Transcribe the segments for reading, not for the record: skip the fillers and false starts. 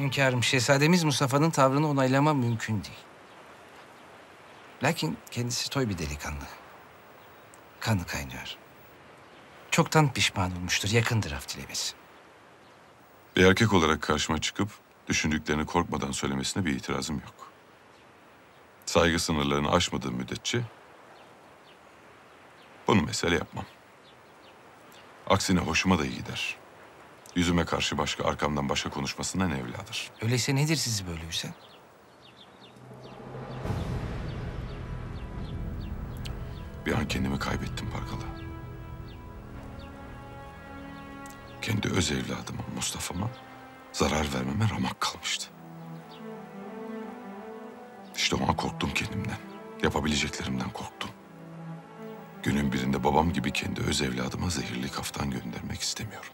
Hünkârım, şehzademiz Mustafa'nın tavrını onaylamam mümkün değil. Lakin kendisi toy bir delikanlı. Kanı kaynıyor. Çoktan pişman olmuştur, yakındır af dilemesi. Bir erkek olarak karşıma çıkıp düşündüklerini korkmadan söylemesine bir itirazım yok. Saygı sınırlarını aşmadığım müddetçe bunu mesele yapmam. Aksine hoşuma da iyi gider. Yüzüme karşı başka, arkamdan başka konuşmasından evladır. Öyleyse nedir sizi böyle üzen? Bir an kendimi kaybettim Pargalı. Kendi öz evladıma, Mustafa'ma zarar vermeme ramak kalmıştı. İşte o an korktum kendimden. Yapabileceklerimden korktum. Günün birinde babam gibi kendi öz evladıma zehirli kaftan göndermek istemiyorum.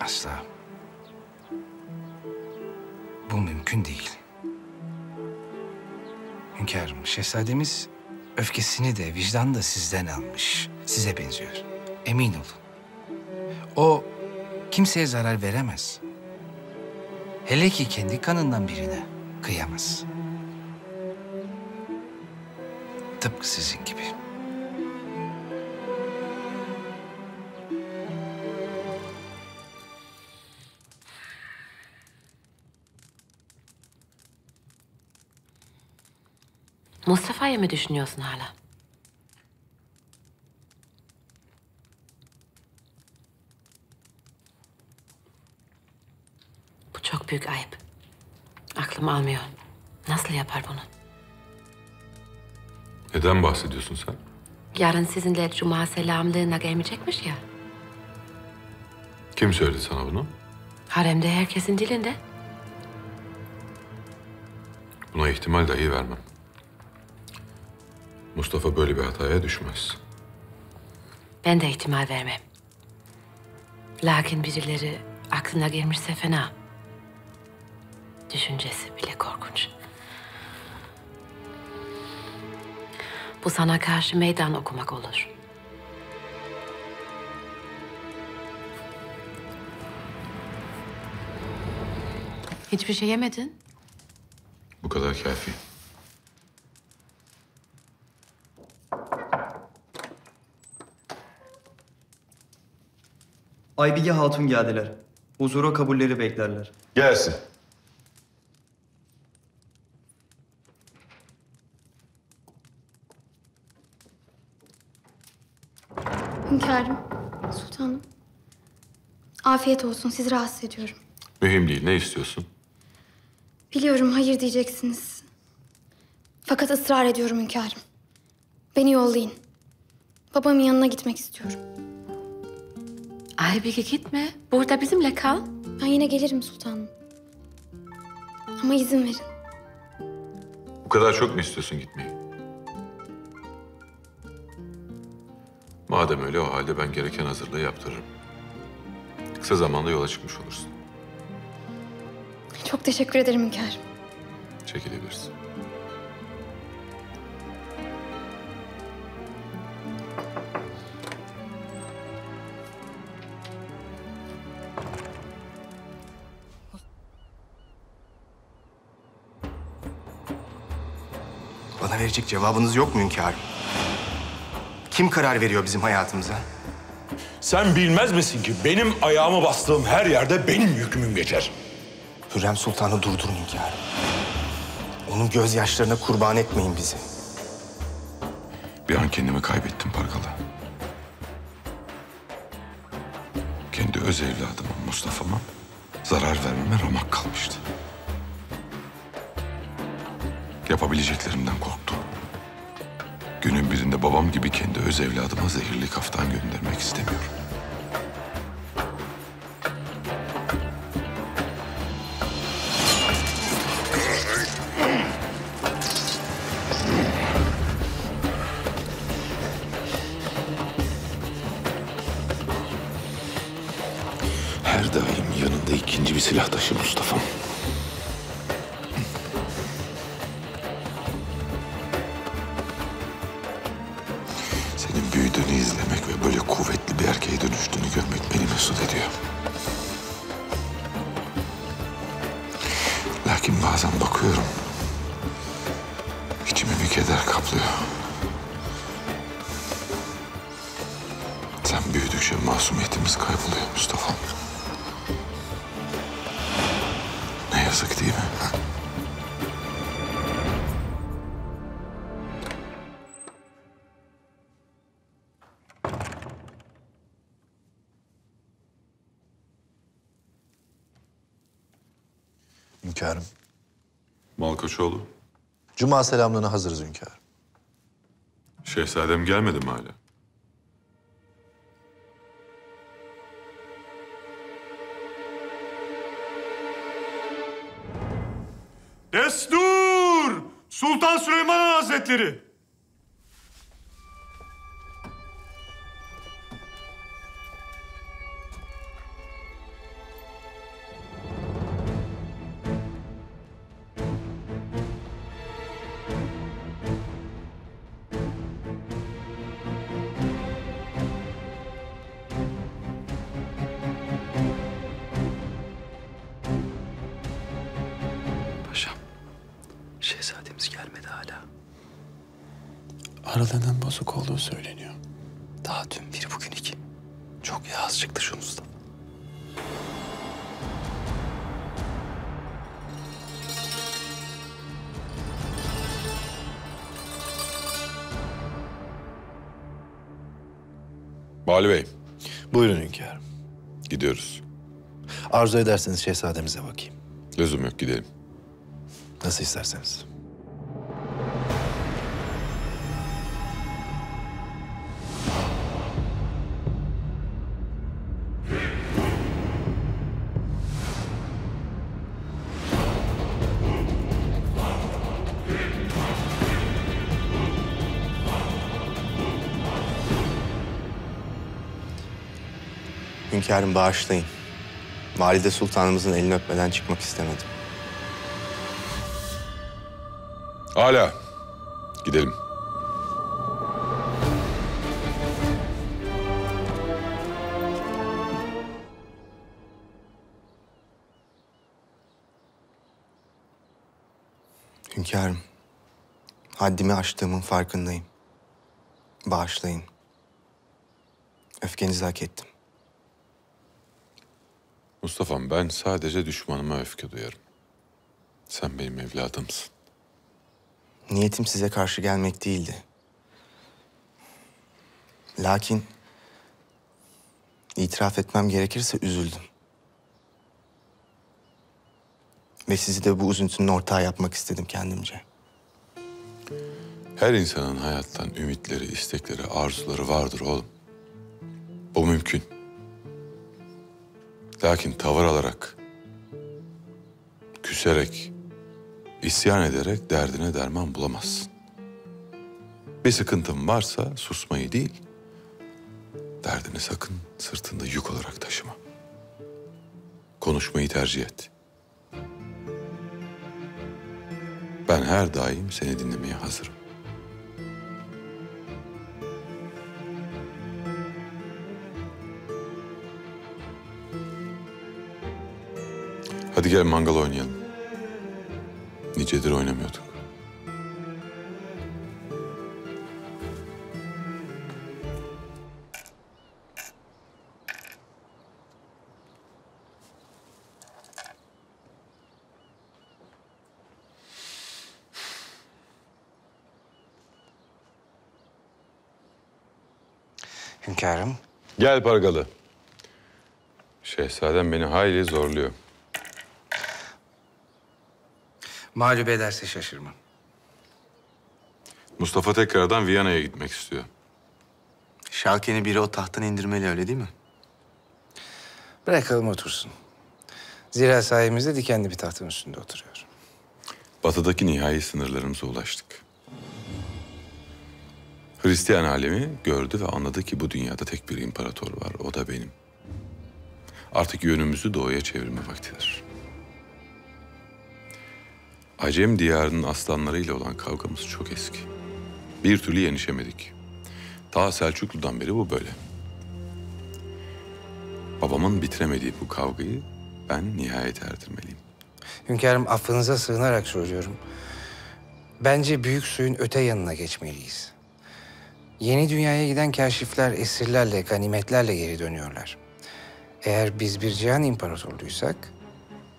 Asla. Bu mümkün değil. Hünkârım, şehzademiz öfkesini de vicdanı da sizden almış. Size benziyor. Emin olun. O kimseye zarar veremez. Hele ki kendi kanından birine kıyamaz. Tıpkı sizin gibi. Mustafa'yı mı düşünüyorsun hala? Bu çok büyük ayıp. Aklım almıyor. Nasıl yapar bunu? Neden bahsediyorsun sen? Yarın sizinle Cuma selamlığına gelmeyecekmiş ya. Kim söyledi sana bunu? Haremde herkesin dilinde. Buna ihtimal dahi vermem. Mustafa böyle bir hataya düşmez. Ben de ihtimal vermem. Lakin birileri aklına girmişse fena. Düşüncesi bile korkunç. Bu sana karşı meydan okumak olur. Hiçbir şey yemedin? Bu kadar kafi. Aybige Hatun geldiler. Huzura kabulleri beklerler. Gelsin. Hünkârım, sultanım. Afiyet olsun, sizi rahatsız ediyorum. Mühim değil, ne istiyorsun? Biliyorum, hayır diyeceksiniz. Fakat ısrar ediyorum hünkârım. Beni yollayın. Babamın yanına gitmek istiyorum. Aybige gitme, burada bizimle kal. Ben yine gelirim sultanım. Ama izin verin. Bu kadar çok mu istiyorsun gitmeyi? Madem öyle, o halde ben gereken hazırlığı yaptırırım. Kısa zamanda yola çıkmış olursun. Çok teşekkür ederim hünkârım. Çekilebilirsin. Bana verecek cevabınız yok mu hünkârım? Kim karar veriyor bizim hayatımıza? Sen bilmez misin ki benim ayağımı bastığım her yerde benim hükmüm geçer. Hürrem Sultan'ı durdurun hünkârım. Onun gözyaşlarına kurban etmeyin bizi. Bir an kendimi kaybettim Pargalı. Kendi öz evladıma, Mustafa'ma zarar vermeme ramak kalmıştı. Yapabileceklerimden korktum. Günün birinde babam gibi kendi öz evladıma zehirli kaftan göndermek istemiyorum. Her daim yanında ikinci bir silah taşı Mustafa'm. Lakin bazen bakıyorum, içimi bir keder kaplıyor. Sen büyüdükçe masumiyetimiz kayboluyor Mustafa. Ne yazık değil mi? Hünkârım. Malkoçoğlu. Cuma selamlığına hazırız hünkârım. Şehzadem gelmedi mi hala? Destur! Sultan Süleyman Hazretleri! Aralarının bozuk olduğu söyleniyor. Daha dün biri bugün iki. Çok yağız çıktı şu Mustafa. Vali Bey. Buyurun hünkârım. Gidiyoruz. Arzu ederseniz şehzademize bakayım. Lüzum yok, gidelim. Nasıl isterseniz. Hünkârım bağışlayın. Valide Sultanımızın elini öpmeden çıkmak istemedim. Hala. Gidelim. Hünkârım, haddimi aştığımın farkındayım. Bağışlayın. Öfkenizi hak ettim. Mustafa'm, ben sadece düşmanıma öfke duyarım. Sen benim evladımsın. Niyetim size karşı gelmek değildi. Lakin itiraf etmem gerekirse üzüldüm. Ve sizi de bu üzüntünün ortağı yapmak istedim kendimce. Her insanın hayattan ümitleri, istekleri, arzuları vardır oğlum. Bu mümkün. Lakin tavır alarak, küserek, isyan ederek derdine derman bulamazsın. Bir sıkıntın varsa susmayı değil, derdini sakın sırtında yük olarak taşıma. Konuşmayı tercih et. Ben her daim seni dinlemeye hazırım. Hadi gel mangal oynayalım. Nicedir oynamıyorduk. Hünkârım. Gel Pargalı. Şehzadem beni hayli zorluyor. Mağlup ederse şaşırmam. Mustafa tekrardan Viyana'ya gitmek istiyor. Şalken'i biri o tahttan indirmeli, öyle değil mi? Bırakalım otursun. Zira sayemizde dikenli bir tahtın üstünde oturuyor. Batıdaki nihai sınırlarımıza ulaştık. Hristiyan alemi gördü ve anladı ki bu dünyada tek bir imparator var, o da benim. Artık yönümüzü doğuya çevirme vaktidir. Acem Diyarı'nın aslanlarıyla olan kavgamız çok eski. Bir türlü yenişemedik. Ta Selçuklu'dan beri bu böyle. Babamın bitiremediği bu kavgayı ben nihayete erdirmeliyim. Hünkârım, affınıza sığınarak soruyorum. Bence büyük suyun öte yanına geçmeliyiz. Yeni dünyaya giden kâşifler esirlerle, ganimetlerle geri dönüyorlar. Eğer biz bir cihan imparatorluysak,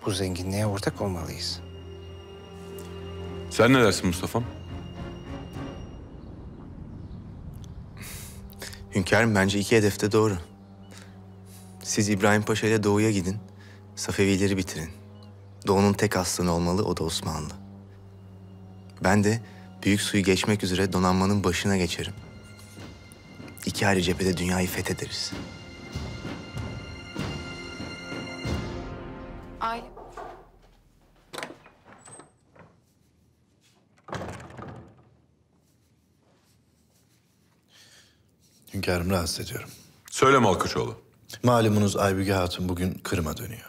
bu zenginliğe ortak olmalıyız. Sen ne dersin Mustafa'm? Hünkârım, bence iki hedef de doğru. Siz İbrahim Paşa ile doğuya gidin, Safevileri bitirin. Doğunun tek aslanı olmalı, o da Osmanlı. Ben de büyük suyu geçmek üzere donanmanın başına geçerim. İki ayrı cephede dünyayı fethederiz. Ay. Hünkârım, rahatsız ediyorum. Söyle Malkoçoğlu. Malumunuz Aybige Hatun bugün Kırım'a dönüyor.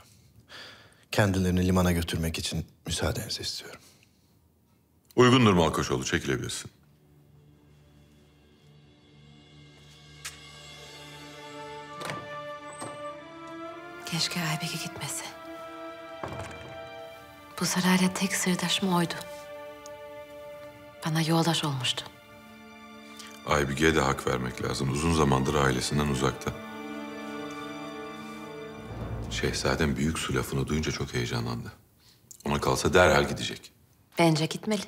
Kendilerini limana götürmek için müsaadenizi istiyorum. Uygundur Malkoçoğlu, çekilebilirsin. Keşke Aybige gitmese. Bu sarayla tek sırdaşım oydu. Bana yoldaş olmuştu. Aybige'ye de hak vermek lazım. Uzun zamandır ailesinden uzakta. Şehzadem büyük su lafını duyunca çok heyecanlandı. Ona kalsa derhal gidecek. Bence gitmeli.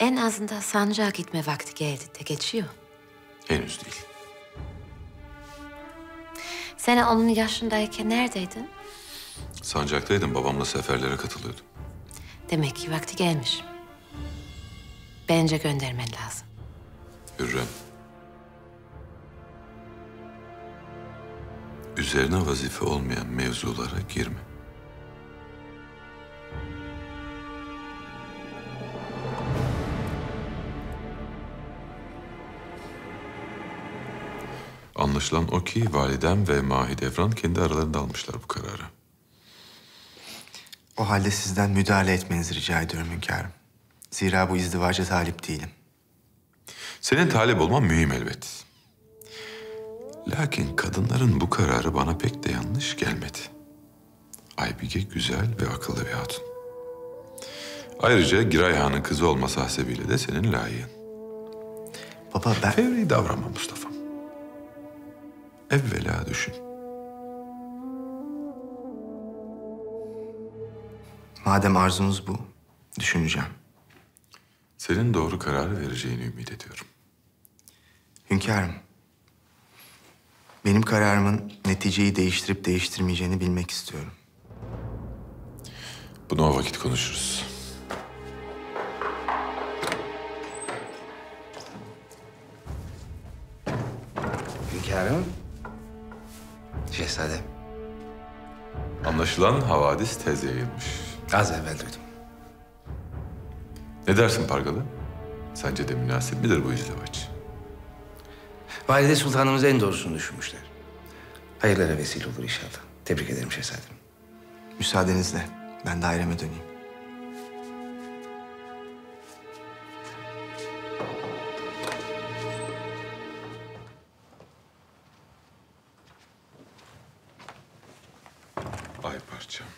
En azından sancağa gitme vakti geldi de geçiyor. Henüz değil. Sen onun yaşındayken neredeydin? Sancaktaydım. Babamla seferlere katılıyordum. Demek ki vakti gelmiş. Bence göndermen lazım. Hürrem. Üzerine vazife olmayan mevzulara girme. Anlaşılan o ki validem ve Mahidevran kendi aralarında almışlar bu kararı. O halde sizden müdahale etmenizi rica ediyorum hünkârım. Zira bu izdivaca talip değilim. Senin talip olman mühim elbet. Lakin kadınların bu kararı bana pek de yanlış gelmedi. Aybige güzel ve akıllı bir hatun. Ayrıca Giray Han'ın kızı olması hasebiyle de senin layığın. Baba ben... Fevri davranma Mustafa'm. Evvela düşün. Madem arzunuz bu, düşüneceğim. Senin doğru kararı vereceğini ümit ediyorum. Hünkârım, benim kararımın neticeyi değiştirip değiştirmeyeceğini bilmek istiyorum. Bunu o vakit konuşuruz. Hünkârım, şehzadem. Anlaşılan havadis tez yayılmış. Az evvel duydum. Ne dersin Pargalı? Sence de münasip midir bu izdivaç? Valide Sultanımız en doğrusunu düşünmüşler. Hayırlara vesile olur inşallah. Tebrik ederim şehzadem. Müsaadenizle ben daireme döneyim. Ay parçam.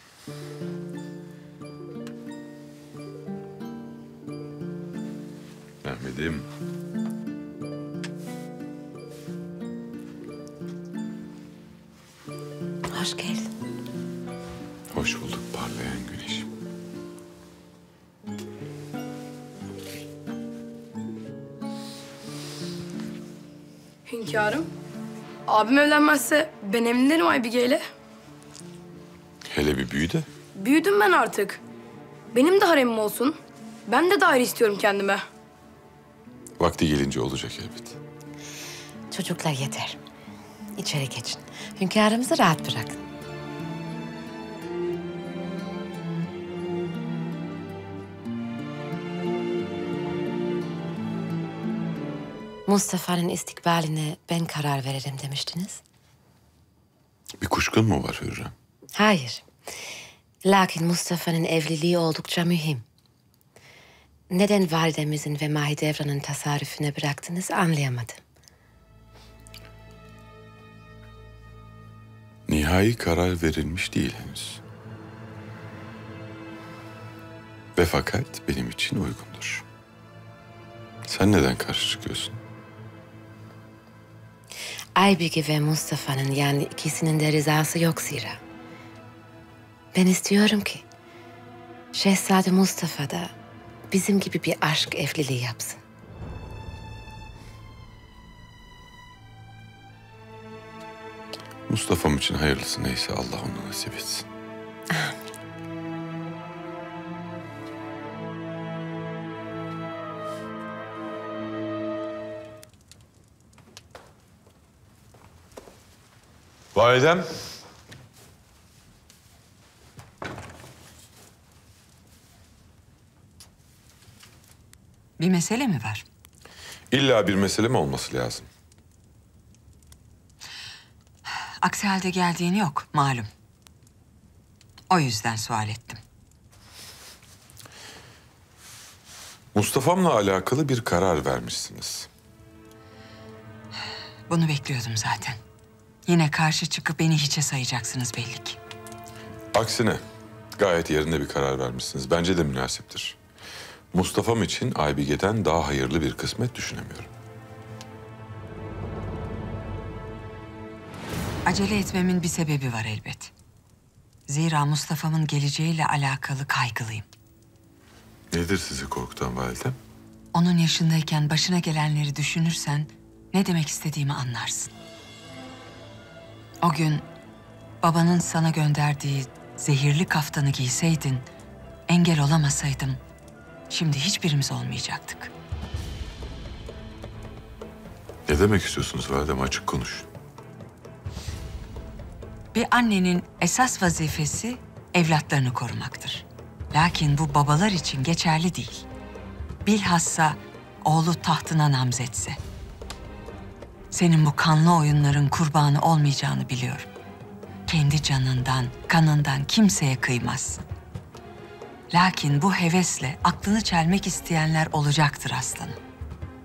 Mehmet'im. Hoş geldin. Hoş bulduk parlayan güneşim. Hünkârım, abim evlenmezse ben evlenirim Aybige'yle. Hele bir büyü de. Büyüdüm ben artık. Benim de haremim olsun. Ben de daire istiyorum kendime. Vakti gelince olacak elbet. Çocuklar yeter. İçeri geçin. Hünkârımızı rahat bırakın. Mustafa'nın istikbaline ben karar veririm demiştiniz. Bir kuşkun mu var Hürrem? Hayır. Lakin Mustafa'nın evliliği oldukça mühim. Neden validemizin ve Mahidevran'ın tasarrufuna bıraktınız anlayamadım. Nihai karar verilmiş değil henüz. ve fakat benim için uygundur. Sen neden karşı çıkıyorsun? Aybige ve Mustafa'nın, yani ikisinin de rızası yok zira. Ben istiyorum ki Şehzade Mustafa da bizim gibi bir aşk evliliği yapsın. Mustafa'm için hayırlısı neyse Allah onu nasip etsin. Amin. Validem. Bir mesele mi var? İlla bir mesele mi olması lazım? Aksi halde geldiğini yok malum. O yüzden sual ettim. Mustafa'mla alakalı bir karar vermişsiniz. Bunu bekliyordum zaten. Yine karşı çıkıp beni hiçe sayacaksınız belli ki. Aksine gayet yerinde bir karar vermişsiniz. Bence de münasiptir. Mustafa'm için Aybige'den daha hayırlı bir kısmet düşünemiyorum. Acele etmemin bir sebebi var elbet. Zira Mustafa'mın geleceğiyle alakalı kaygılıyım. Nedir sizi korkutan validem? Onun yaşındayken başına gelenleri düşünürsen ne demek istediğimi anlarsın. O gün babanın sana gönderdiği zehirli kaftanı giyseydin, engel olamasaydım, şimdi hiçbirimiz olmayacaktık. Ne demek istiyorsunuz validem? Açık konuşun. Bir annenin esas vazifesi evlatlarını korumaktır. Lakin bu babalar için geçerli değil. Bilhassa oğlu tahtına namzetse. Senin bu kanlı oyunların kurbanı olmayacağını biliyorum. Kendi canından, kanından kimseye kıymazsın. Lakin bu hevesle aklını çelmek isteyenler olacaktır aslanım.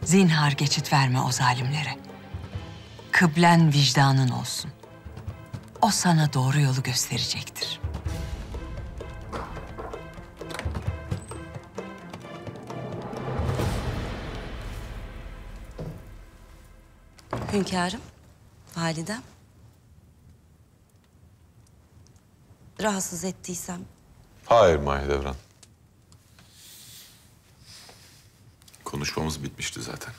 Zinhar geçit verme o zalimlere. Kıblen vicdanın olsun. O sana doğru yolu gösterecektir. Hünkârım, validem. Rahatsız ettiysem... Hayır Mahidevran. Konuşmamız bitmişti zaten.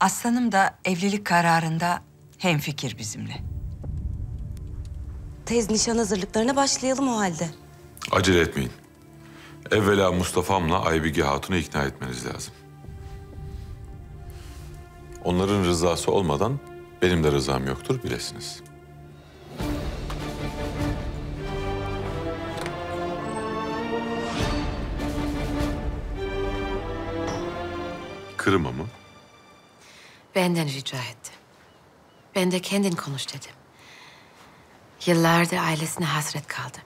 Aslanım da evlilik kararında hemfikir bizimle. Tez nişan hazırlıklarına başlayalım o halde. Acele etmeyin. Evvela Mustafa'mla Aybige Hatun'u ikna etmeniz lazım. Onların rızası olmadan benim de rızam yoktur, bilesiniz. Kırım'a mı? Benden rica etti. Ben de kendin konuş dedim. Yıllardır ailesine hasret kaldım.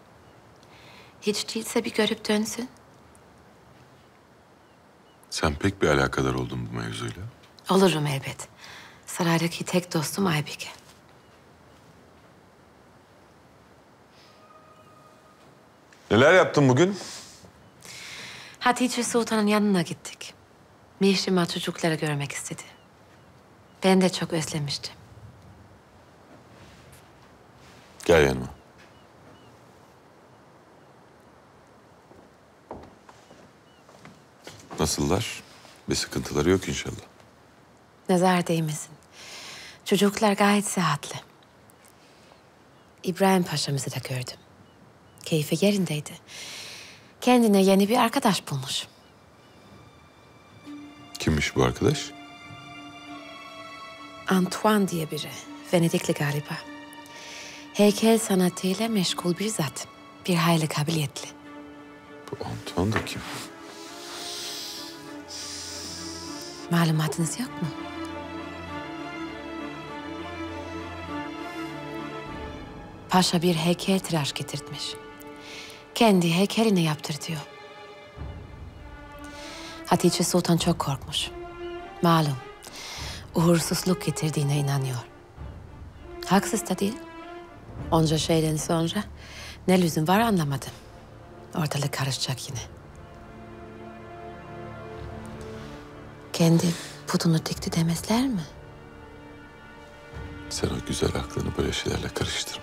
Hiç değilse bir görüp dönsün. Sen pek bir alakadar oldun bu mevzuyla. Olurum elbet. Saraydaki tek dostum Aybige. Neler yaptın bugün? Hatice Sultan'ın yanına gittik. Mişima çocukları görmek istedi. Ben de çok özlemiştim. Gel yanıma. Nasıllar? Bir sıkıntıları yok inşallah. Nazar değmesin. Çocuklar gayet sıhhatli. İbrahim Paşa'mızı da gördüm. Keyfi yerindeydi. Kendine yeni bir arkadaş bulmuş. Kimmiş bu arkadaş? Antoine diye biri. Venedikli galiba. Heykel sanatıyla meşgul bir zat. Bir hayli kabiliyetli. Bu Antoine da kim? Malumatınız yok mu? Paşa bir heykeltıraş getirtmiş. Kendi heykelini yaptırtıyor. Hatice Sultan çok korkmuş. Malum, uğursuzluk getirdiğine inanıyor. Haksız da değil. Onca şeyden sonra Ne lüzum var anlamadım. Ortalık karışacak yine. Kendi putunu dikti demezler mi? Sen o güzel aklını böyle şeylerle karıştırma.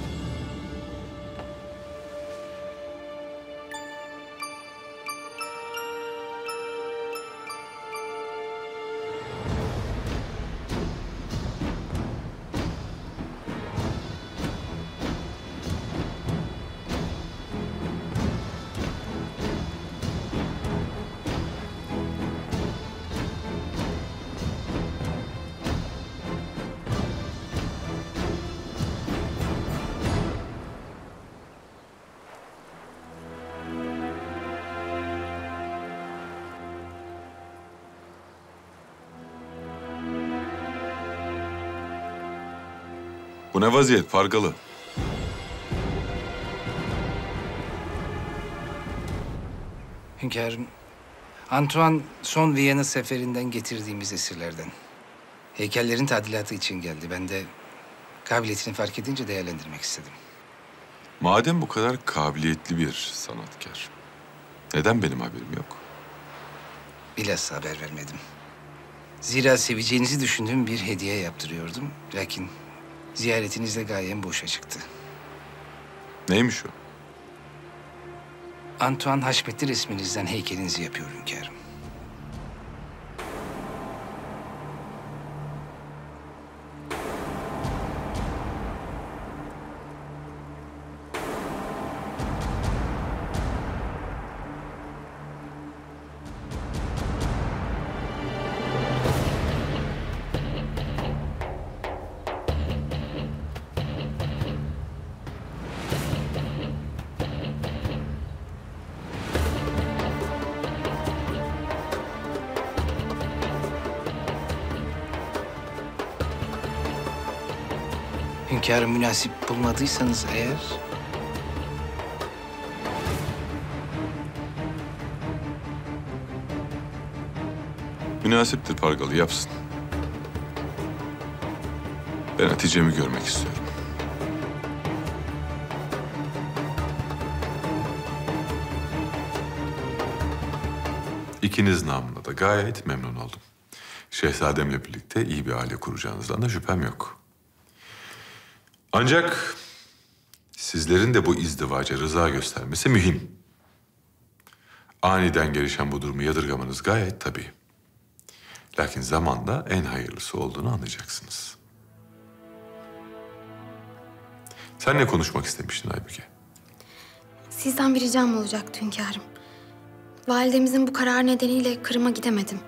Bu ne vaziyet Pargalı? Hünkârım, Antoine son Viyana seferinden getirdiğimiz esirlerden. Heykellerin tadilatı için geldi. Ben de kabiliyetini fark edince değerlendirmek istedim. Madem bu kadar kabiliyetli bir sanatkar, neden benim haberim yok? Bilhassa haber vermedim. Zira seveceğinizi düşündüğüm bir hediye yaptırıyordum. Lakin ziyaretinizle gayem boşa çıktı. Neymiş o? Antoine haşmetli resminizden heykelinizi yapıyor hünkârım. Hünkârım, münasip bulmadıysanız eğer... Münasiptir Pargalı, yapsın. Ben Hatice'mi görmek istiyorum. İkiniz namına da gayet memnun oldum. Şehzademle birlikte iyi bir aile kuracağınızdan da şüphem yok. Ancak sizlerin de bu izdivaca rıza göstermesi mühim. Aniden gelişen bu durumu yadırgamanız gayet tabii. Lakin zamanla en hayırlısı olduğunu anlayacaksınız. Seninle konuşmak istemiştin Aybige. Sizden bir ricam olacaktı hünkârım. Validemizin bu kararı nedeniyle Kırım'a gidemedim.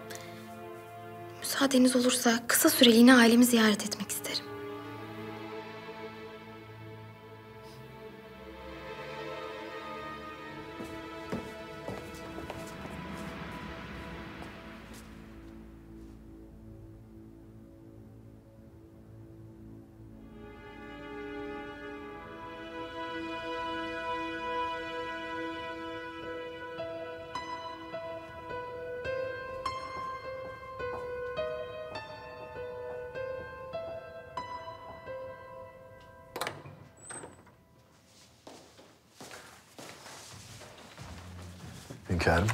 Müsaadeniz olursa kısa süreliğine ailemi ziyaret etmek isterim. Hünkârım.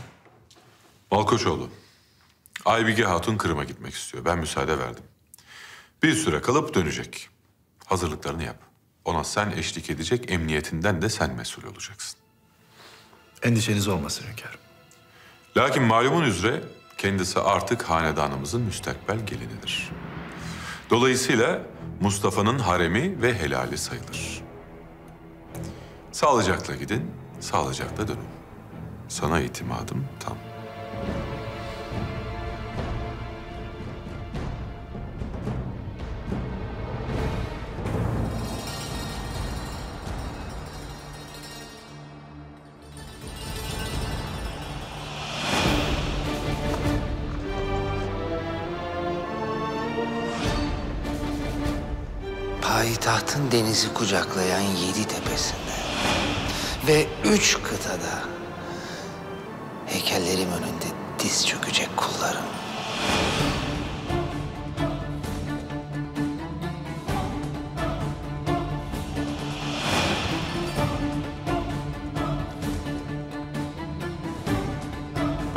Malkoçoğlu, Aybige Hatun Kırım'a gitmek istiyor. Ben müsaade verdim. Bir süre kalıp dönecek. Hazırlıklarını yap. Ona sen eşlik edecek, emniyetinden de sen mesul olacaksın. Endişeniz olmasın hünkârım. Lakin malumun üzere kendisi artık hanedanımızın müstakbel gelinidir. Dolayısıyla Mustafa'nın haremi ve helali sayılır. Sağlıcakla gidin, sağlıcakla dönün. Sana itimadım tam. Payitahtın denizi kucaklayan 7 tepesinde ve 3 kıtada heykellerim önünde diz çökecek kullarım.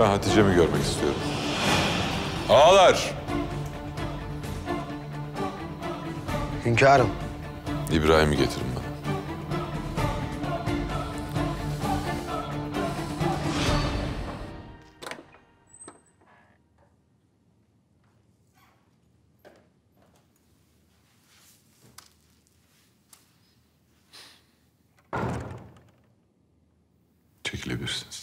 Ben Hatice'mi görmek istiyorum. Ağalar! Hünkârım. İbrahim'i getirin bana. Çekilebilirsiniz.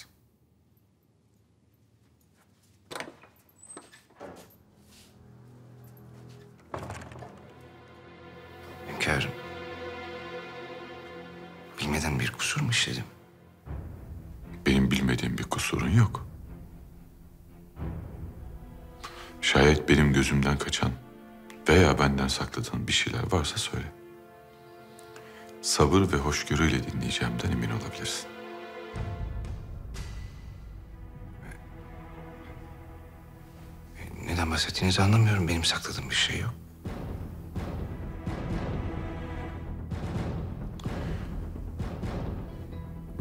Hünkârım. Bilmeden bir kusur mu işledim? Benim bilmediğim bir kusurun yok. Şayet benim gözümden kaçan veya benden sakladığın bir şeyler varsa söyle. Sabır ve hoşgörüyle dinleyeceğimden emin olabilirsin. Neden bahsettiğinizi anlamıyorum. Benim sakladığım bir şey yok.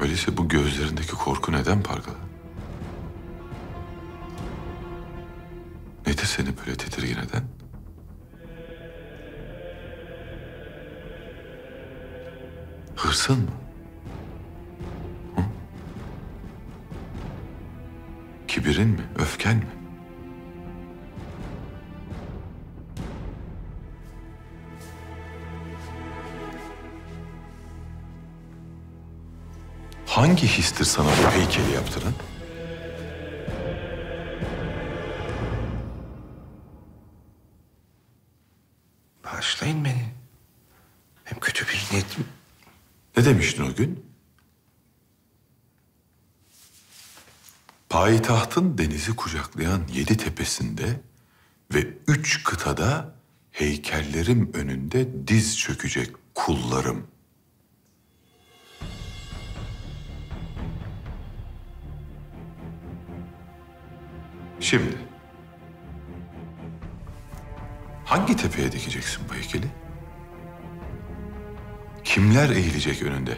Öyleyse bu gözlerindeki korku neden Pargalı? Nedir seni böyle tedirgin eden? Hırsın mı? Hı? Kibirin mi? Öfken mi? Hangi histir sana bu heykeli yaptıran? Bağışlayın beni. Hem kötü bir niyetim. Ne demiştin o gün? Payitahtın denizi kucaklayan 7 tepesinde ve 3 kıtada heykellerim önünde diz çökecek kullarım. Şimdi, hangi tepeye dikeceksin bu heykeli? Kimler eğilecek önünde?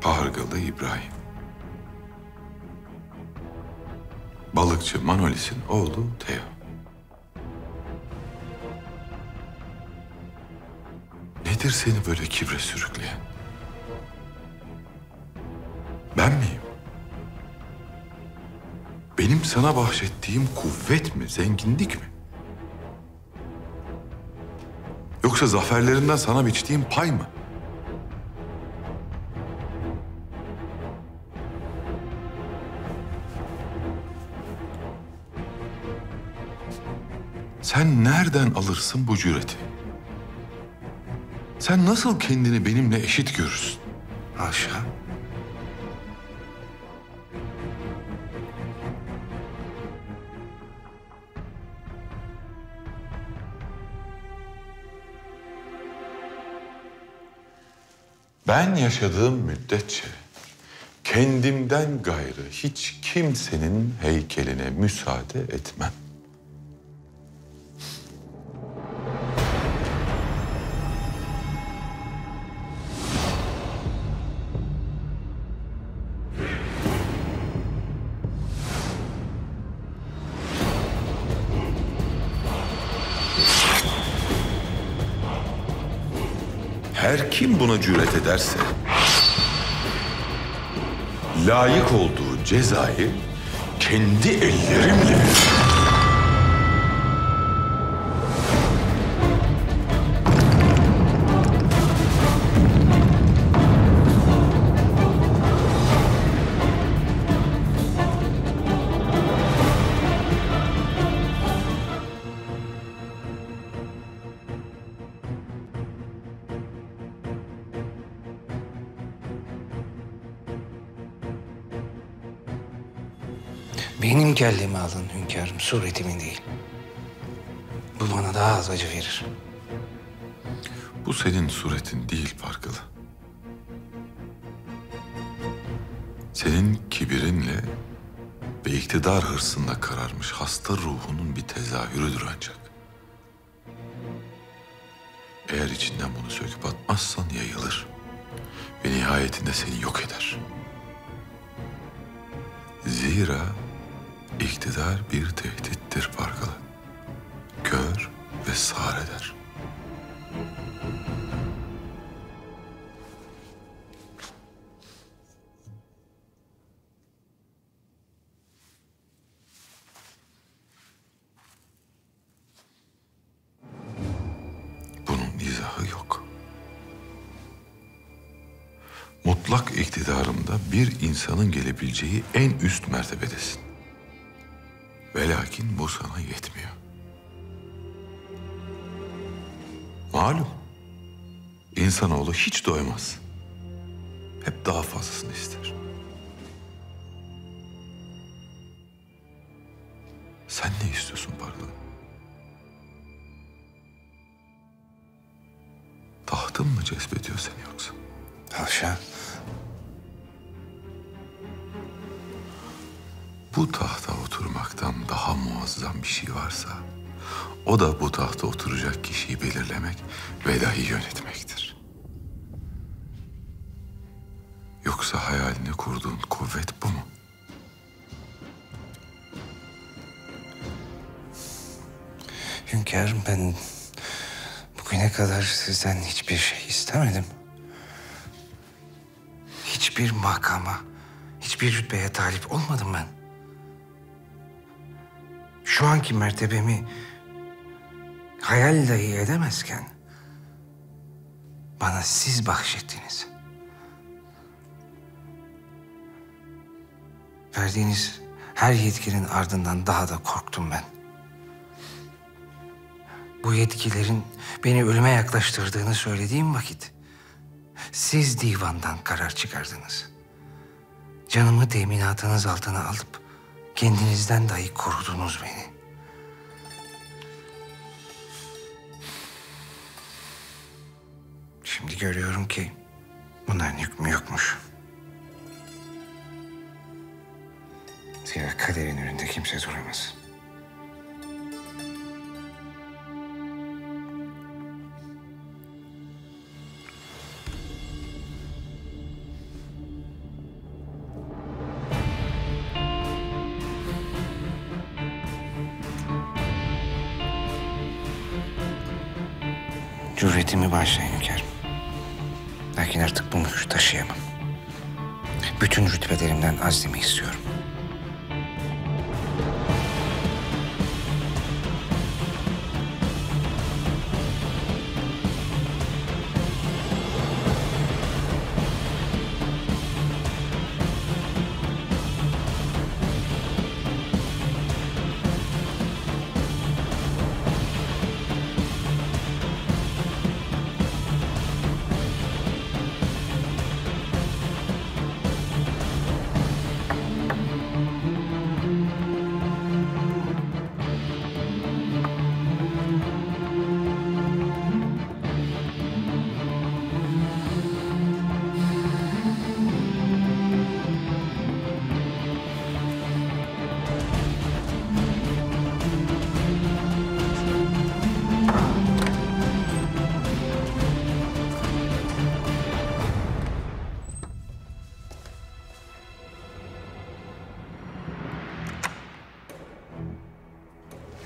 Pargalı İbrahim. Balıkçı Manolis'in oğlu Theo. Nedir seni böyle kibre sürükleyen? Ben miyim? Benim sana bahşettiğim kuvvet mi, zenginlik mi? Yoksa zaferlerinden sana biçtiğim pay mı? Sen nereden alırsın bu cüreti? Sen nasıl kendini benimle eşit görürsün? Haşa. Ben yaşadığım müddetçe kendimden gayrı hiç kimsenin heykeline müsaade etmem. Her kim buna cüret ederse layık olduğu cezayı kendi ellerimle kellemi alın hünkârım, suretimin değil. Bu bana daha az acı verir. Bu senin suretin değil Pargalı. Senin kibirinle ve iktidar hırsınla kararmış hasta ruhunun bir tezahürüdür ancak. Eğer içinden bunu söküp atmazsan yayılır. ve nihayetinde seni yok eder. Zira iktidar bir tehdittir Pargalı. Kör ve sağır eder. Mutlak iktidarımda bir insanın gelebileceği en üst mertebedesin. Ve lakin bu sana yetmiyor. Malum, insanoğlu hiç doymaz. Hep daha fazlasını ister. Sen ne istiyorsun Pargalı? Tahtın mı cezbediyor seni yoksa? Haşa. Bu tahta oturmaktan daha muazzam bir şey varsa, o da bu tahta oturacak kişiyi belirlemek ve dahi yönetmektir. Yoksa hayalini kurduğun kuvvet bu mu? Hünkârım, ben bugüne kadar sizden hiçbir şey istemedim. Hiçbir makama, hiçbir rütbeye talip olmadım ben. Şu anki mertebemi hayal dahi edemezken bana siz bahşettiniz. Verdiğiniz her yetkinin ardından daha da korktum ben. Bu yetkilerin beni ölüme yaklaştırdığını söylediğim vakit siz divandan karar çıkardınız. Canımı teminatınız altına alıp kendinizden dahi korudunuz beni. Şimdi görüyorum ki bunların hükmü yokmuş. Zira kaderin önünde kimse duramaz. Cüretimi bağışlayın hünkârım. Lakin artık bu mülkü taşıyamam. Bütün rütbelerimden azlimi istiyorum.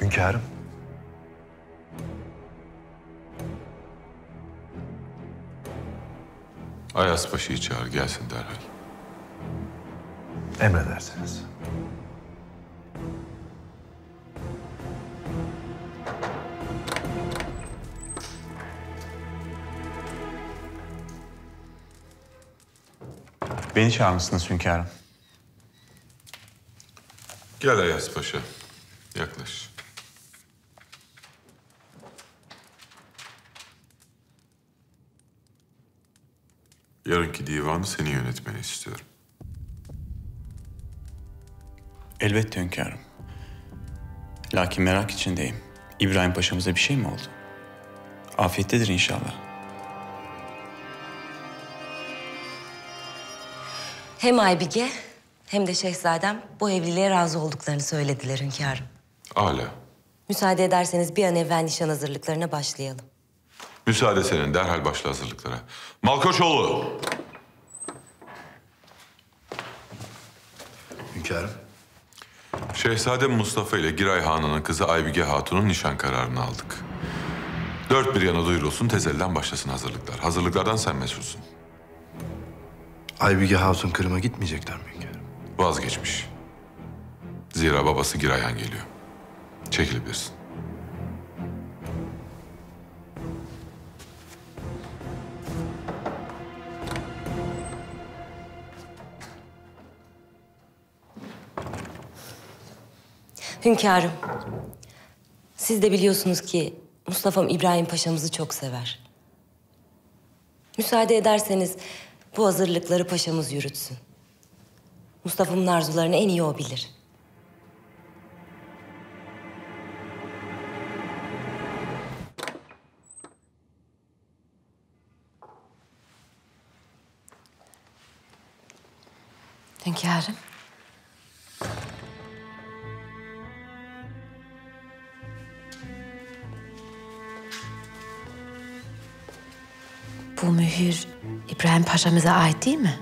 Hünkârım. Ayaz Paşa'yı çağır, gelsin derhal. Emredersiniz. Beni çağırmışsınız hünkârım. Gel Ayaz Paşa, yaklaş. Yarınki divanı seni yönetmeni istiyorum. Elbette hünkârım. Lakin merak içindeyim. İbrahim Paşa'mıza bir şey mi oldu? Afiyettedir inşallah. Hem Aybige hem de şehzadem bu evliliğe razı olduklarını söylediler hünkârım. Âlâ. Müsaade ederseniz bir an evvel nişan hazırlıklarına başlayalım. Müsaade senin, derhal başla hazırlıklara. Malkoçoğlu! Hünkârım. Şehzade Mustafa ile Giray Han'ın kızı Aybige Hatun'un nişan kararını aldık. Dört bir yana duyurulsun, tez elden başlasın hazırlıklar. Hazırlıklardan sen mesulsun. Aybige Hatun Kırım'a gitmeyecekler mi hünkârım? Vazgeçmiş. Zira babası Giray Han geliyor. Çekilebilirsin. Hünkârım, siz de biliyorsunuz ki Mustafa'm İbrahim Paşa'mızı çok sever. Müsaade ederseniz bu hazırlıkları Paşa'mız yürütsün. Mustafa'mın arzularını en iyi o bilir. Hünkârım. Bu mühür İbrahim Paşa'mıza ait değil mi?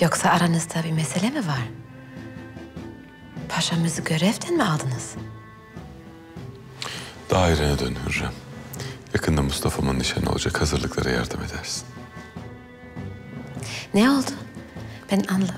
Yoksa aranızda bir mesele mi var? Paşa'mızı görevden mi aldınız? Dairene dön Hürrem. Yakında Mustafa'mın nişanı olacak, hazırlıklara yardım edersin. Ne oldu? Ben anlamadım.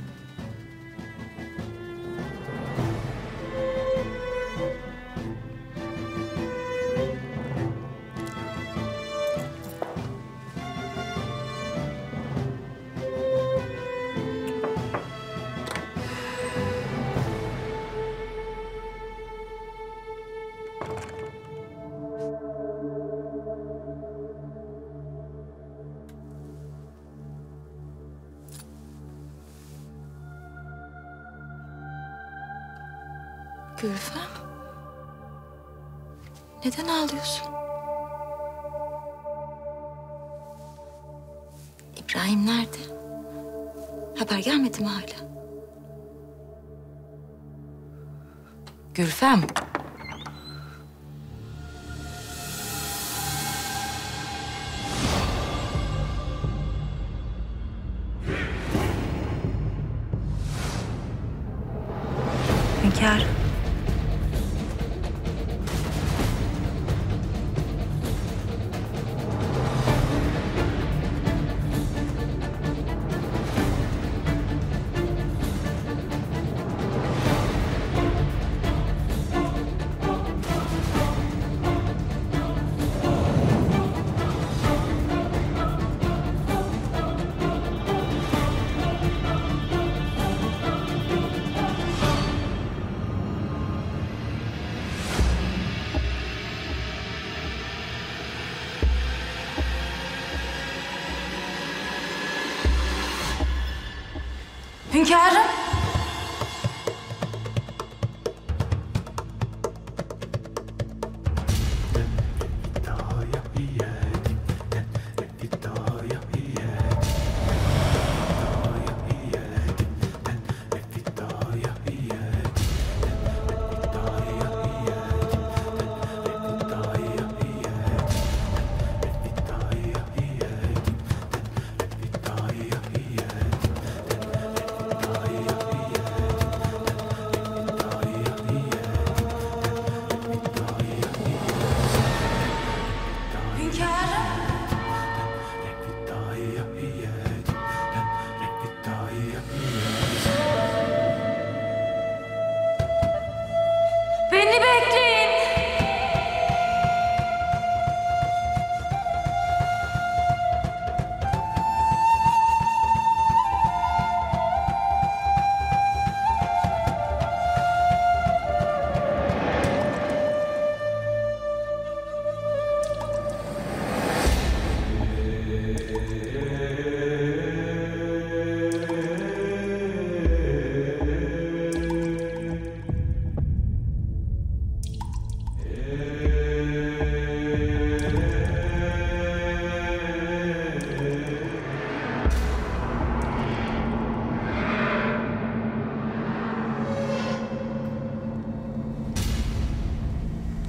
Gülfem, neden ağlıyorsun? İbrahim nerede? Haber gelmedi mi hala? Gülfem. Hünkârım. Hünkârım.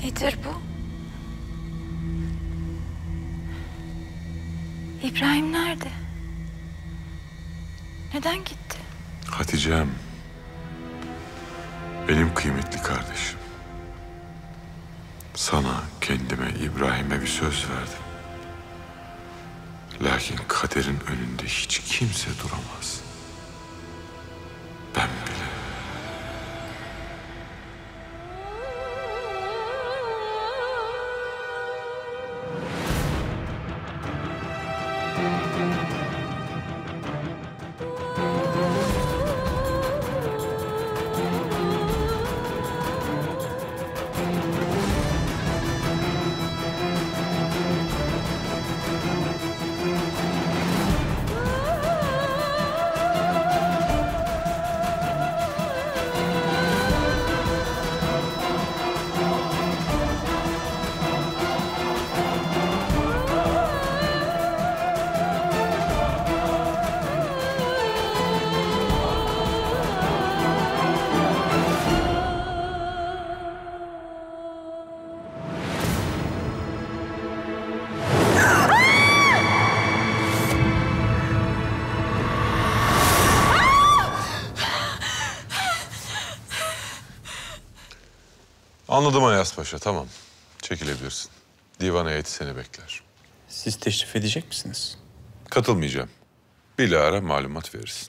Nedir bu? İbrahim nerede? Neden gitti? Hatice'm, benim kıymetli kardeşim. Sana, kendime, İbrahim'e bir söz verdim. Lakin kaderin önünde hiç kimse duramaz. Ben bile. Anladım Ayaz Paşa, tamam. Çekilebilirsin. Divan heyeti seni bekler. Siz teşrif edecek misiniz? Katılmayacağım. Bilahare malumat verirsin.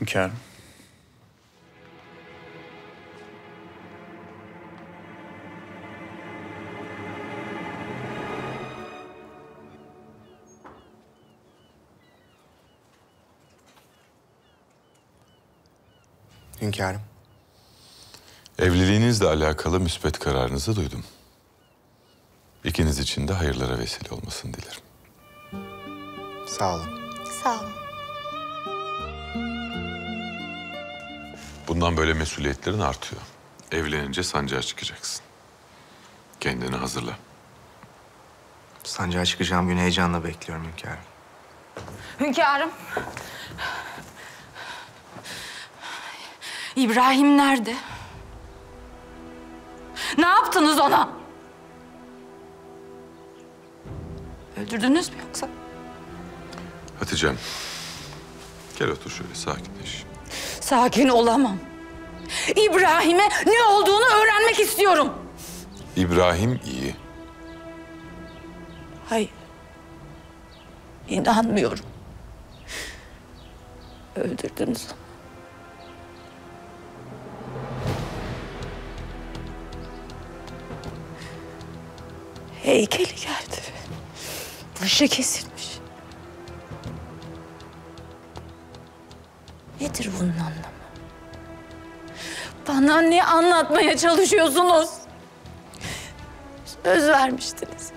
Hünkârım. Hünkârım. Evliliğinizle alakalı müspet kararınızı duydum. İkiniz için de hayırlara vesile olmasını dilerim. Sağ olun. Sağ olun. Bundan böyle mesuliyetlerin artıyor. Evlenince sancağa çıkacaksın. Kendini hazırla. Sancağa çıkacağım günü heyecanla bekliyorum hünkârım. Hünkârım. İbrahim nerede? Ne yaptınız ona? Öldürdünüz mü yoksa? Hatice'm, gel otur şöyle, sakinleş. Sakin olamam. İbrahim'e ne olduğunu öğrenmek istiyorum. İbrahim iyi. Hayır. İnanmıyorum. Öldürdünüz onu. Heykeli geldi. Başı kesilmiş. Nedir bunun anlamı? Bana ne anlatmaya çalışıyorsunuz? Söz vermiştiniz.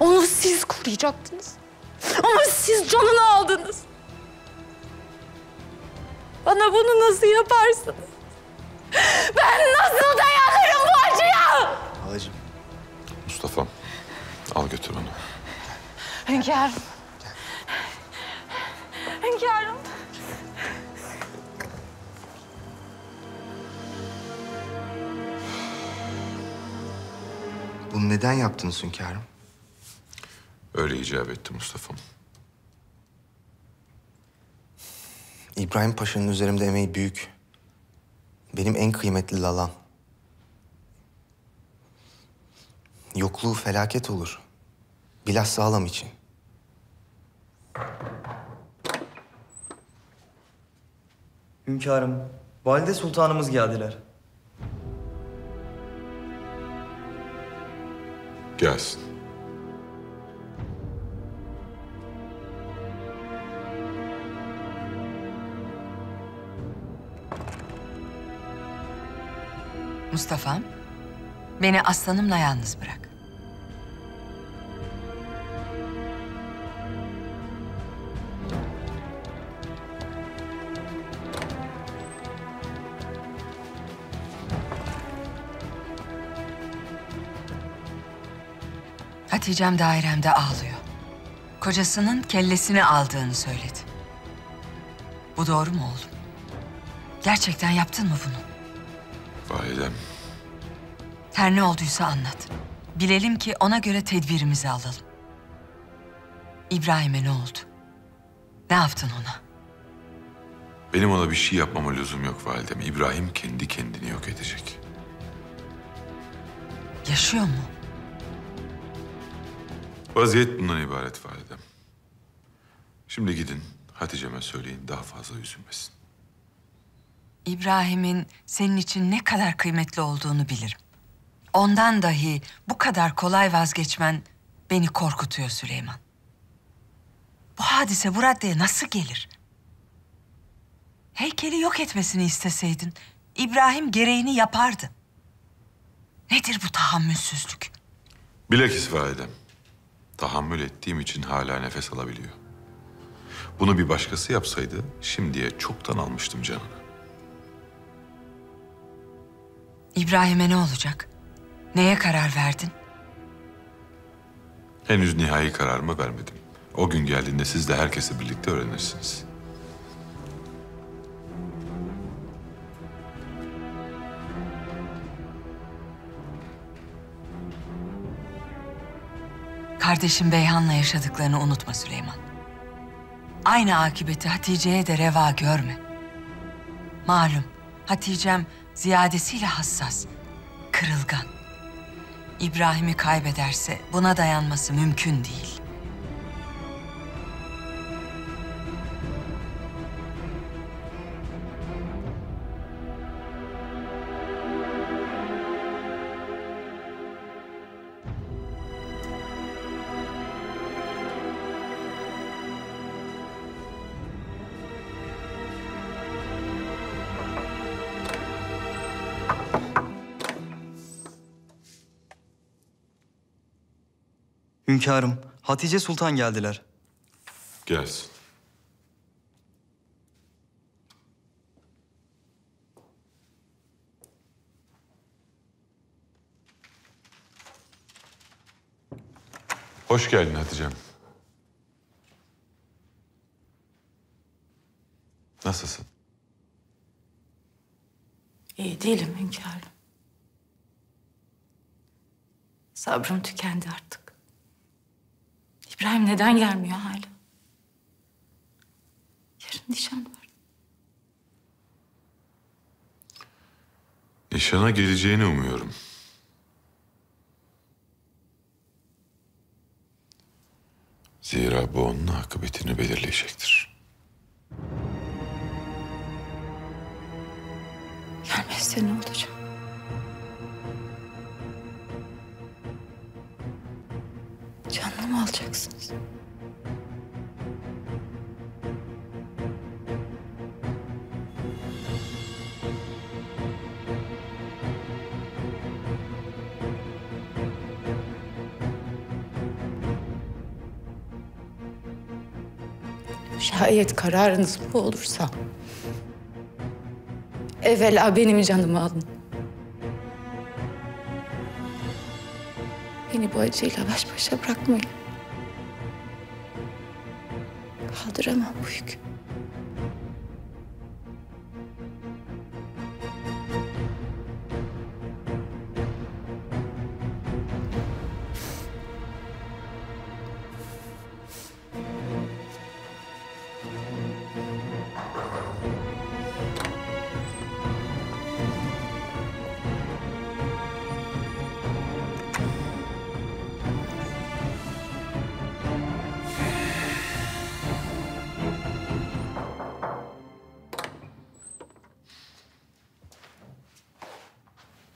Onu siz koruyacaktınız. Ama siz canını aldınız. Bana bunu nasıl yaparsınız? Ben nasıl dayanırım bu acıya? Halacığım. Mustafa, al götür onu. Hünkârım. Hünkârım. Bunu neden yaptınız hünkârım? Öyle icap etti Mustafa'm. İbrahim Paşa'nın üzerimde emeği büyük. Benim en kıymetli lalam. Yokluğu felaket olur. Bilhassa halam için. Hünkârım, Valide Sultanımız geldiler. Gelsin. Mustafa'm, beni aslanımla yalnız bırak. Hatice'm dairemde ağlıyor. Kocasının kellesini aldığını söyledi. Bu doğru mu oğlum? Gerçekten yaptın mı bunu? Validem, Her ne olduysa anlat. Bilelim ki ona göre tedbirimizi alalım. İbrahim'e ne oldu? Ne yaptın ona? Benim ona bir şey yapmama lüzum yok validem. İbrahim kendi kendini yok edecek. Yaşıyor mu? Vaziyet bundan ibaret validem. Şimdi gidin Hatice'me söyleyin, daha fazla üzülmesin. İbrahim'in senin için ne kadar kıymetli olduğunu bilirim. Ondan dahi bu kadar kolay vazgeçmen beni korkutuyor Süleyman. Bu hadise bu raddeye nasıl gelir? Heykeli yok etmesini isteseydin İbrahim gereğini yapardı. Nedir bu tahammülsüzlük? Bilakis validem, tahammül ettiğim için hala nefes alabiliyor. Bunu bir başkası yapsaydı şimdiye çoktan almıştım canını. İbrahim'e ne olacak? Neye karar verdin? Henüz nihai kararımı vermedim. O gün geldiğinde siz de herkesle birlikte öğrenirsiniz. Kardeşim Beyhan'la yaşadıklarını unutma Süleyman. Aynı akıbeti Hatice'ye de reva görme. Malum Hatice'm ziyadesiyle hassas, kırılgan. İbrahim'i kaybederse buna dayanması mümkün değil. Hünkârım, Hatice Sultan geldiler. Gelsin. Hoş geldin Hatice'm. Nasılsın? İyi değilim hünkârım. Sabrım tükendi artık. İbrahim neden gelmiyor hala? Yarın nişan var. Nişana geleceğini umuyorum. Zira bu onun akıbetini belirleyecektir. Gelmezse ne olacak? Canını mı alacaksınız? Şayet kararınız bu olursa evvela benim canımı alın. Beni bu acıyla baş başa bırakmayın. Kaldıramam bu yükü.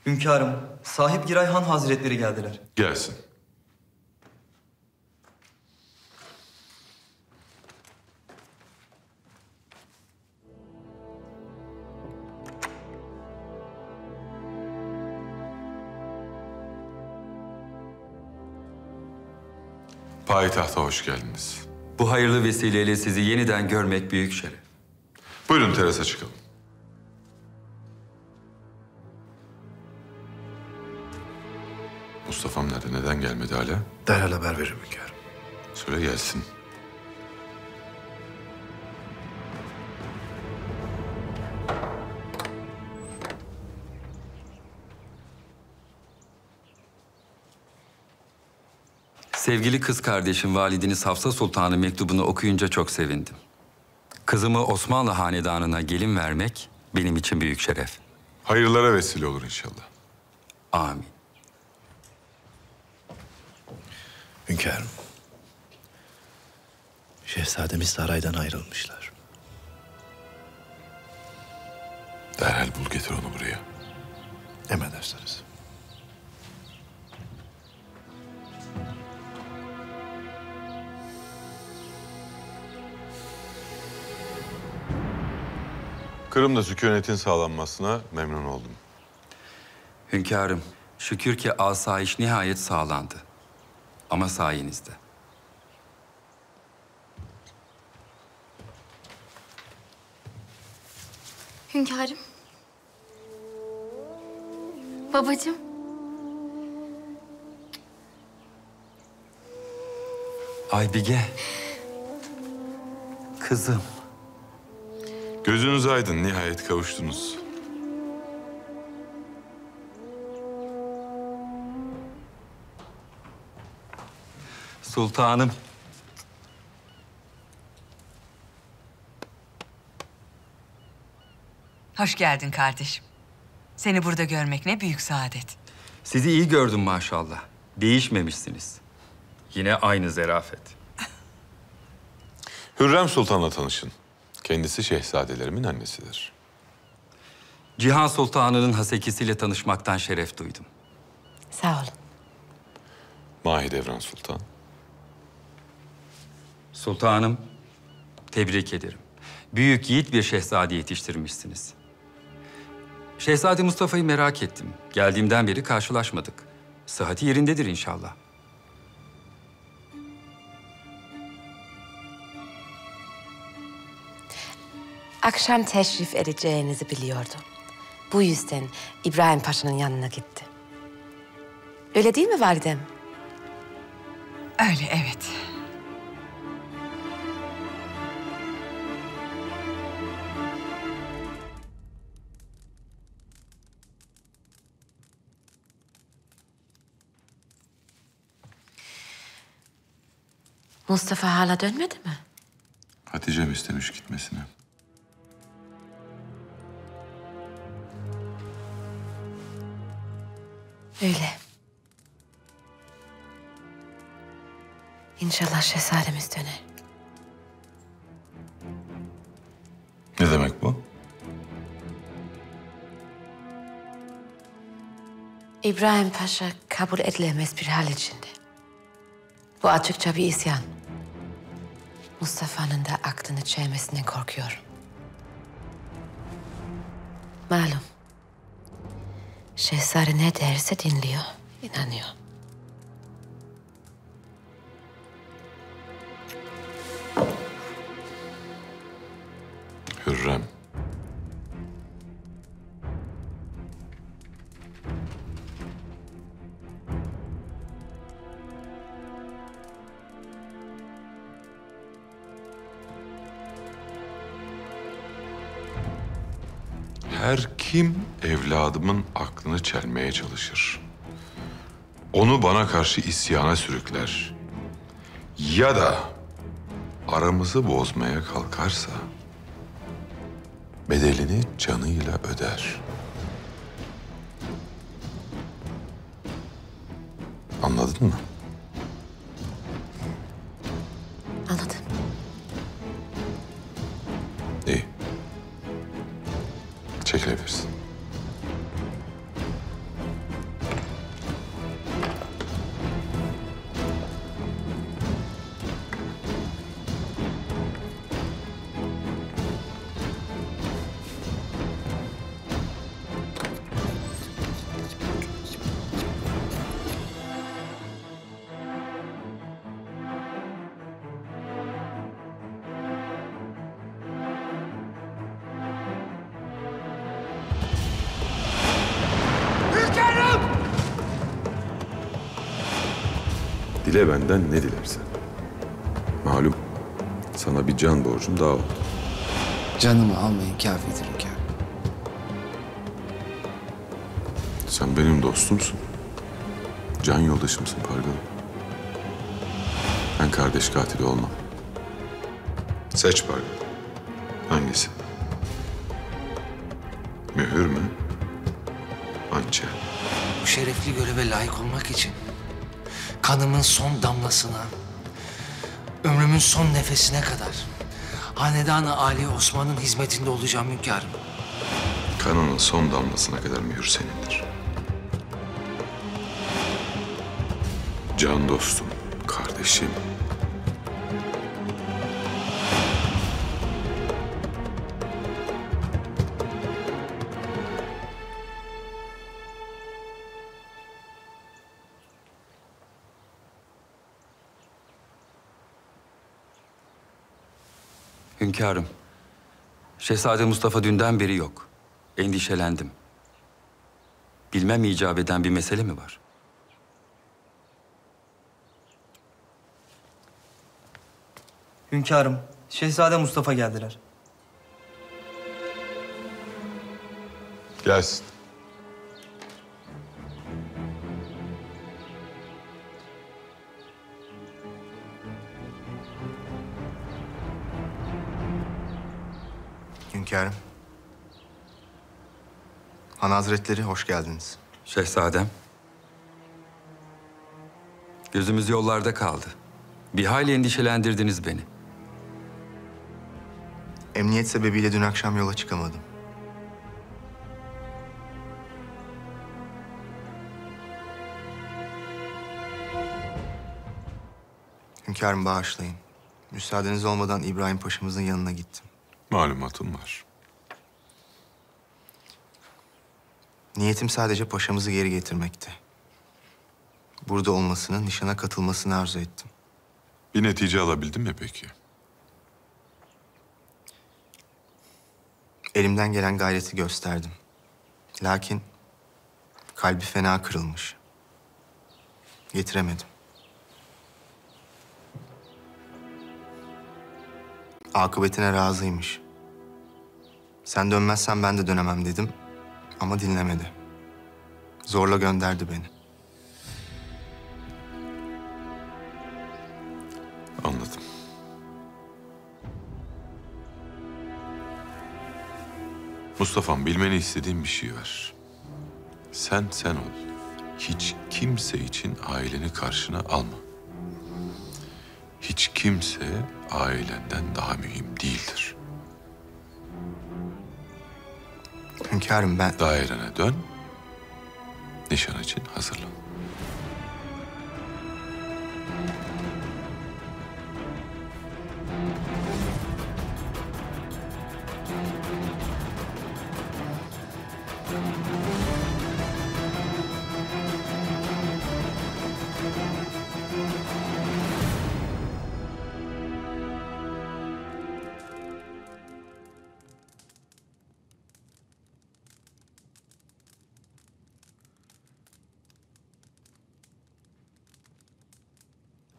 Hünkârım, sahip Giray Han Hazretleri geldiler. Gelsin. Payitahta hoş geldiniz. Bu hayırlı vesileyle sizi yeniden görmek büyük şeref. Buyurun terasa çıkalım. Mustafa'm nerede? Neden gelmedi hala? Derhal haber veririm hünkârım. Söyle gelsin. Sevgili kız kardeşim valideniz Hafsa Sultan'ın mektubunu okuyunca çok sevindim. Kızımı Osmanlı hanedanına gelin vermek benim için büyük şeref. Hayırlara vesile olur inşallah. Amin. Hünkârım, şehzademiz saraydan ayrılmışlar. Derhal bul getir onu buraya. Emredersiniz. Kırım'da sükunetin sağlanmasına memnun oldum. Hünkârım, şükür ki asayiş nihayet sağlandı. Ama sayenizde. Hünkârım. Babacığım. Aybige. Kızım. Gözünüz aydın, nihayet kavuştunuz. Sultanım. Hoş geldin kardeşim. Seni burada görmek ne büyük saadet. Sizi iyi gördüm maşallah. Değişmemişsiniz. Yine aynı zerafet. Hürrem Sultan'la tanışın. Kendisi şehzadelerimin annesidir. Cihan Sultan'ın hasekisiyle tanışmaktan şeref duydum. Sağ olun. Mahidevran Sultan. Sultanım, tebrik ederim. Büyük yiğit bir şehzade yetiştirmişsiniz. Şehzade Mustafa'yı merak ettim. Geldiğimden beri karşılaşmadık. Sıhhati yerindedir inşallah. Akşam teşrif edeceğinizi biliyordum. Bu yüzden İbrahim Paşa'nın yanına gitti. Öyle değil mi validem? Öyle, evet. Mustafa hala dönmedi mi? Hatice'm istemiş gitmesini. Öyle. İnşallah şehzademiz döner. Ne demek bu? İbrahim Paşa kabul edilemez bir hal içinde. Bu açıkça bir isyan. Mustafa'nın da aklını çelmesinden korkuyorum. Malum. Şehzade ne derse dinliyor, inanıyor. Hürrem. Her kim evladımın aklını çelmeye çalışır, onu bana karşı isyana sürükler ya da aramızı bozmaya kalkarsa bedelini canıyla öder. Anladın mı? Anladım. İyi. Çekilebilirsin. Dile benden ne dilersen. Malum, sana bir can borcum daha oldu. Canımı almayın, kâfidir hünkârım. Sen benim dostumsun. Can yoldaşımsın Pargalı. kardeş katili olmam. Seç Pargalı. Hangisi? Mühür mü? Hançer. Bu şerefli göreve layık olmak için kanımın son damlasına, ömrümün son nefesine kadar hanedan-ı Ali Osman'ın hizmetinde olacağım hünkârım. Kanının son damlasına kadar mühür senindir. Can dostum, kardeşim. Hünkârım, Şehzade Mustafa dünden beri yok. Endişelendim. Bilmem icap eden bir mesele mi var? Hünkârım, Şehzade Mustafa geldiler. Gelsin. Hünkârım. Han Hazretleri, hoş geldiniz. Şehzadem. Gözümüz yollarda kaldı. Bir hayli endişelendirdiniz beni. Emniyet sebebiyle dün akşam yola çıkamadım. Hünkârım bağışlayın. Müsaadeniz olmadan İbrahim Paşa'mızın yanına gittim. Malumatım var. Niyetim sadece paşamızı geri getirmekti. Burada olmasını, nişana katılmasını arzu ettim. Bir netice alabildin mi peki? Elimden gelen gayreti gösterdim. Lakin kalbi fena kırılmış. Getiremedim. Akıbetine razıymış. Sen dönmezsen ben de dönemem dedim. Ama dinlemedi. Zorla gönderdi beni. Anladım. Mustafa'm, bilmeni istediğim bir şey var. Sen ol. Hiç kimse için aileni karşına alma. Hiç kimse ailenden daha mühim değildir. Hünkârım ben... Dairene dön, nişan için hazırlan.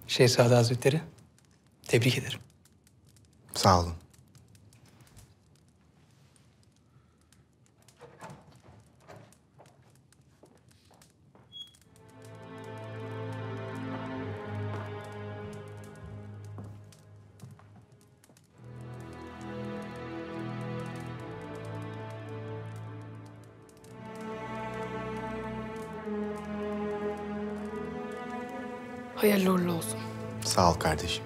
Şehzade Hazretleri, tebrik ederim. Sağ olun. Hayırlı uğurlu olsun. Sağ ol kardeşim.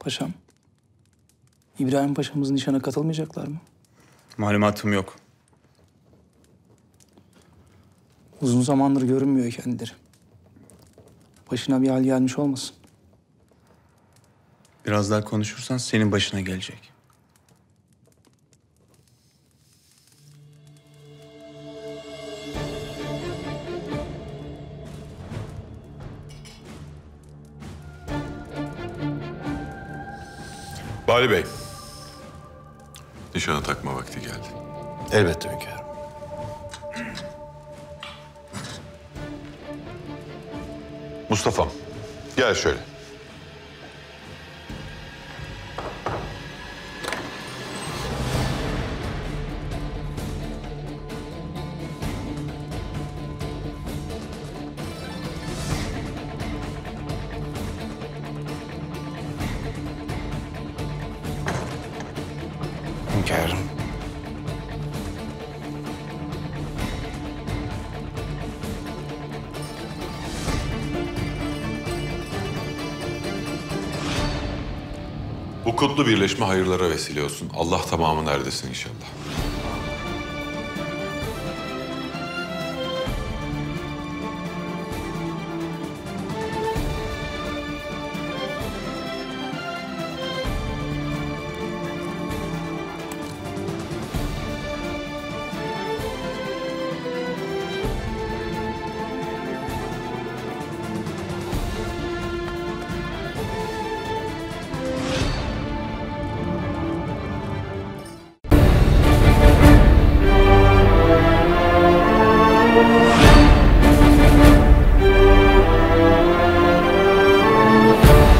Paşam, İbrahim Paşa'mızın nişana katılmayacaklar mı? Malumatım yok. Uzun zamandır görünmüyor kendileri. Başına bir hal gelmiş olmasın. Biraz daha konuşursan senin başına gelecek. Vali Bey, nişana takma vakti geldi. Elbette hünkârım. Mustafa'm, gel şöyle. Hünkârım. Bu kutlu birleşme hayırlara vesile olsun. Allah tamamını erdirsin inşallah.